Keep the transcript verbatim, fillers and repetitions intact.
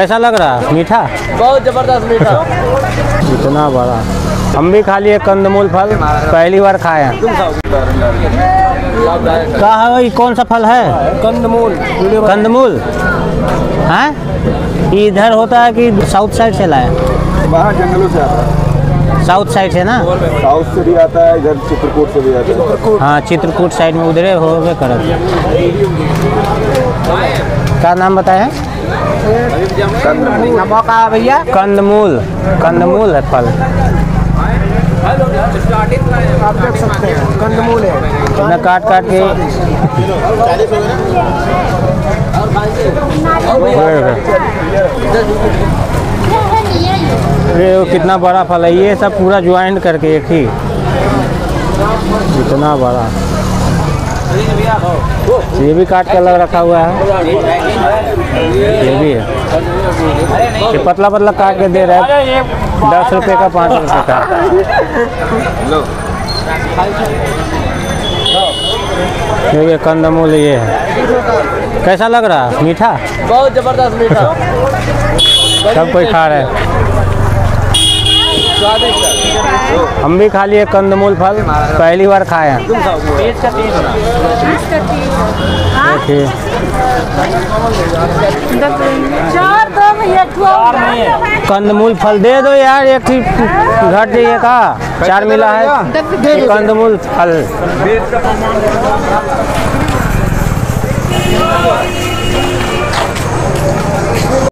कैसा लग रहा है? मीठा, बहुत जबरदस्त मीठा, इतना बड़ा। हम भी खा लिए कंदमूल फल, पहली बार खाए हैं। क्या है भाई, कौन सा फल है? कंदमूल। कंदमूल है, इधर होता है कि साउथ साइड से लाया? बाहर जंगलों से आता है। साउथ साइड से ना? साउथ से भी आता है, इधर चित्रकूट से भी आता है। हाँ, चित्रकूट साइड में उधरे हो गए करत। क्या नाम बताया? कंदमूल का भैया, कंदमूल। कंदमूल है फल, आप देख सकते हैं, कंदमूल है। काट काट के अरे वो कितना बड़ा फल है, ये सब पूरा ज्वाइंट करके एक ही, इतना बड़ा। ये भी काट के अलग रखा हुआ है, ये भी है। ये पतला पतला काट के दे रहा है, दस रुपए का, पाँच रुपए का। ये भी कंदमूल ये है। कैसा लग रहा है? मीठा, बहुत जबरदस्त मीठा। सब कोई खा रहा है। हम भी खा लिए कंदमूल फल, पहली बार खाए हैं। देखिए कंदमूल फल दे दो यार, एक ही घट जाइए का चार मिला है। कंदमूल फल